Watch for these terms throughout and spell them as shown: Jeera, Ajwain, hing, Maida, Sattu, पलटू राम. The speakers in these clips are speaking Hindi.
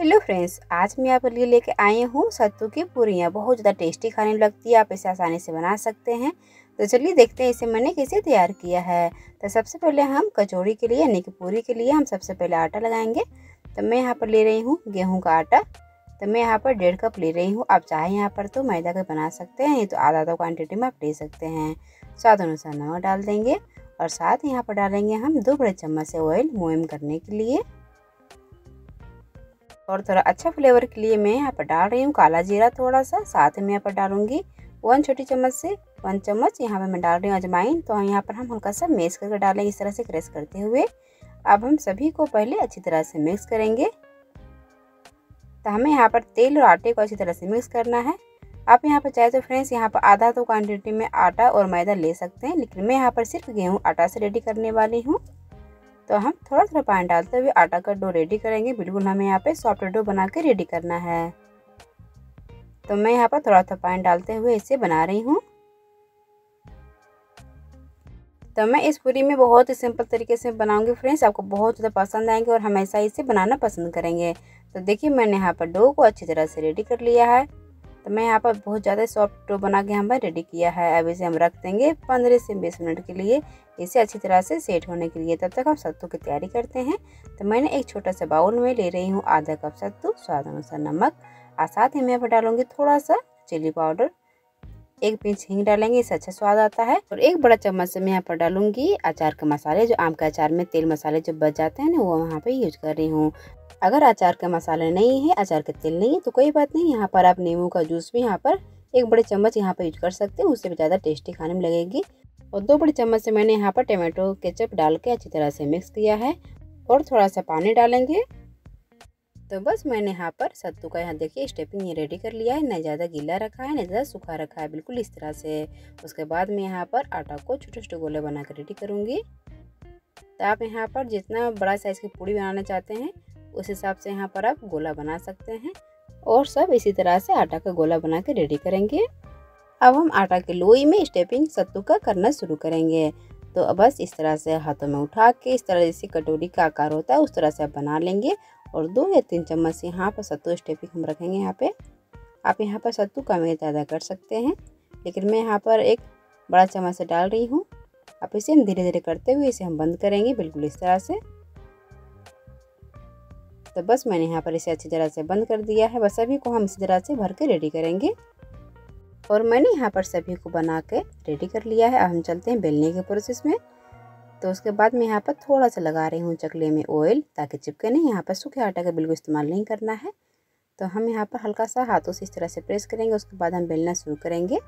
हेलो फ्रेंड्स, आज मैं आपके लिए लेके आई हूँ सत्तू की पूरियाँ। बहुत ज़्यादा टेस्टी खाने में लगती है। आप इसे आसानी से बना सकते हैं। तो चलिए देखते हैं इसे मैंने कैसे तैयार किया है। तो सबसे पहले हम कचौड़ी के लिए यानी कि पूरी के लिए हम सबसे पहले आटा लगाएंगे। तो मैं यहाँ पर ले रही हूँ गेहूँ का आटा। तो मैं यहाँ पर 1.5 कप ले रही हूँ। आप चाहे यहाँ पर तो मैदा का बना सकते हैं, तो आधा क्वान्टिटी में आप ले सकते हैं। स्वाद अनुसार नमक डाल देंगे और साथ यहाँ पर डालेंगे हम 2 बड़े चम्मच से ऑयल मुहिम करने के लिए। और थोड़ा अच्छा फ्लेवर के लिए मैं यहाँ पर डाल रही हूँ काला जीरा थोड़ा सा। साथ में यहाँ पर डालूंगी 1 छोटी चम्मच से 1 चम्मच यहाँ पर मैं डाल रही हूँ अजवाइन। तो यहाँ पर हम हल्का सा मिक्स करके डालेंगे इस तरह से क्रश करते हुए। अब हम सभी को पहले अच्छी तरह से मिक्स करेंगे। तो हमें यहाँ पर तेल और आटे को अच्छी तरह से मिक्स करना है। आप यहाँ पर चाहे तो फ्रेंड्स यहाँ पर आधा तो क्वान्टिटी में आटा और मैदा ले सकते हैं, लेकिन मैं यहाँ पर सिर्फ गेहूँ आटा से रेडी करने वाली हूँ। तो हम थोड़ा थोड़ा पानी डालते हुए आटा का डो रेडी करेंगे। बिल्कुल हमें यहाँ पे सॉफ्ट डो बना के रेडी करना है। तो मैं यहाँ पर थोड़ा थोड़ा पानी डालते हुए इसे बना रही हूँ। तो मैं इस पूरी में बहुत ही सिंपल तरीके से बनाऊंगी। फ्रेंड्स आपको बहुत ज़्यादा पसंद आएंगे और हमेशा इसे बनाना पसंद करेंगे। तो देखिए मैंने यहाँ पर डो को अच्छी तरह से रेडी कर लिया है। तो मैं यहाँ पर बहुत ज़्यादा सॉफ्ट डो बना के हमने रेडी किया है। अब इसे हम रख देंगे 15 से 20 मिनट के लिए, इसे अच्छी तरह से सेट होने के लिए। तब तक हम सत्तू की तैयारी करते हैं। तो मैंने एक छोटा सा बाउल में ले रही हूँ 1/2 कप सत्तू, स्वाद अनुसार नमक और साथ ही मैं यहाँ पर डालूंगी थोड़ा सा चिली पाउडर, 1 पिंच हिंग डालेंगे, इससे अच्छा स्वाद आता है। और 1 बड़ा चम्मच से मैं यहाँ पर डालूंगी अचार का मसाले। जो आम के अचार में तेल मसाले जो बच जाते हैं ना, वो वहाँ पे यूज कर रही हूँ। अगर अचार के मसाले नहीं है, अचार का तेल नहीं है, तो कोई बात नहीं, यहाँ पर आप नींबू का जूस भी यहाँ पर 1 बड़े चम्मच यहाँ पर यूज कर सकते हैं, उससे भी ज़्यादा टेस्टी खाने में लगेगी। और 2 बड़े चम्मच से मैंने यहाँ पर टमाटो केचप डाल के अच्छी तरह से मिक्स किया है और थोड़ा सा पानी डालेंगे। तो बस मैंने यहाँ पर सत्तू का यहाँ देखिए स्टफिंग ये रेडी कर लिया है। ना ज़्यादा गीला रखा है, ना ज़्यादा सूखा रखा है, बिल्कुल इस तरह से। उसके बाद मैं यहाँ पर आटा को छोटे छोटे गोले बना कर रेडी करूँगी। तो आप यहाँ पर जितना बड़ा साइज़ की पूड़ी बनाना चाहते हैं उस हिसाब से यहाँ पर आप गोला बना सकते हैं। और सब इसी तरह से आटा का गोला बना के रेडी करेंगे। अब हम आटा के लोई में स्टफिंग सत्तू का करना शुरू करेंगे। तो बस इस तरह से हाथों में उठा के इस तरह जैसे कटोरी का आकार होता है उस तरह से आप बना लेंगे। और 2 या 3 चम्मच यहाँ पर सत्तू स्टफिंग हम रखेंगे। यहाँ पे आप यहाँ पर सत्तू कम या ज़्यादा कर सकते हैं, लेकिन मैं यहाँ पर 1 बड़ा चम्मच से डाल रही हूँ। आप इसे हम धीरे धीरे करते हुए इसे हम बंद करेंगे बिल्कुल इस तरह से। तो बस मैंने यहाँ पर इसे अच्छी तरह से बंद कर दिया है। बस सभी को हम इसी तरह से भर के रेडी करेंगे। और मैंने यहाँ पर सभी को बना के रेडी कर लिया है। अब हम चलते हैं बेलने के प्रोसेस में। तो उसके बाद मैं यहाँ पर थोड़ा सा लगा रही हूँ चकले में ऑयल ताकि चिपके नहीं। यहाँ पर सूखे आटा का बिल्कुल इस्तेमाल नहीं करना है। तो हम यहाँ पर हल्का सा हाथों से इस तरह से प्रेस करेंगे, उसके बाद हम बेलना शुरू करेंगे।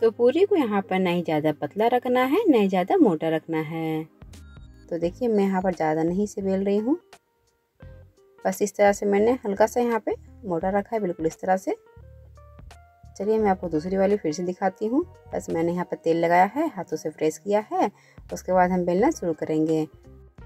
तो पूरी को यहाँ पर ना ही ज़्यादा पतला रखना है, ना ही ज़्यादा मोटा रखना है। तो देखिए मैं यहाँ पर ज़्यादा नहीं इसे बेल रही हूँ। बस इस तरह से मैंने हल्का सा यहाँ पर मोटा रखा है बिल्कुल इस तरह से। चलिए मैं आपको दूसरी वाली फिर से दिखाती हूँ। बस मैंने यहाँ पर तेल लगाया है, हाथों से प्रेस किया है, उसके बाद हम बेलना शुरू करेंगे।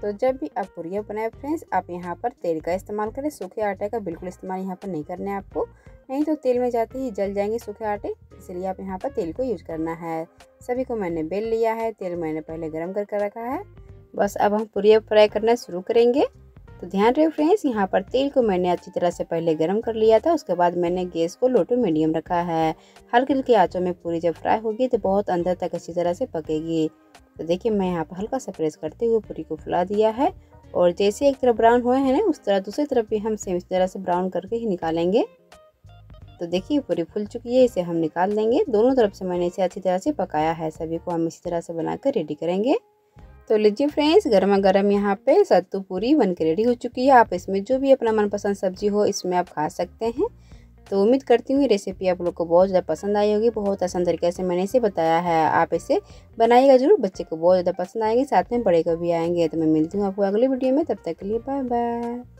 तो जब भी आप पूरियाँ बनाए फ्रेंड्स, आप यहाँ पर तेल का इस्तेमाल करें, सूखे आटे का बिल्कुल इस्तेमाल यहाँ पर नहीं करना है आपको, नहीं तो तेल में जाते ही जल जाएंगे सूखे आटे, इसलिए आप यहाँ पर तेल को यूज करना है। सभी को मैंने बेल लिया है, तेल मैंने पहले गर्म करके रखा है। बस अब हम पूरियाँ फ्राई करना शुरू करेंगे। तो ध्यान रहे फ्रेंड्स, यहाँ पर तेल को मैंने अच्छी तरह से पहले गर्म कर लिया था। उसके बाद मैंने गैस को लो टू मीडियम रखा है। हल्की हल्की आंचों में पूरी जब फ्राई होगी तो बहुत अंदर तक अच्छी तरह से पकेगी। तो देखिए मैं यहाँ पर हल्का सा प्रेस करते हुए पूरी को फुला दिया है। और जैसे एक तरफ ब्राउन हुए हैं ना, उस तरह दूसरी तरफ भी हम सेम इस तरह से ब्राउन करके ही निकालेंगे। तो देखिए पूरी फूल चुकी है, इसे हम निकाल लेंगे। दोनों तरफ से मैंने इसे अच्छी तरह से पकाया है। सभी को हम इसी तरह से बनाकर रेडी करेंगे। तो लीजिए फ्रेंड्स, गर्मा गर्म यहाँ पे सत्तू पूरी बन के रेडी हो चुकी है। आप इसमें जो भी अपना मनपसंद सब्जी हो इसमें आप खा सकते हैं। तो उम्मीद करती हूँ रेसिपी आप लोग को बहुत ज़्यादा पसंद आई होगी। बहुत आसान तरीके से मैंने इसे बताया है, आप इसे बनाइएगा जरूर, बच्चे को बहुत ज़्यादा पसंद आएंगे, साथ में बड़े को भी आएंगे। तो मैं मिलती हूँ आपको अगले वीडियो में, तब तक के लिए बाय बाय।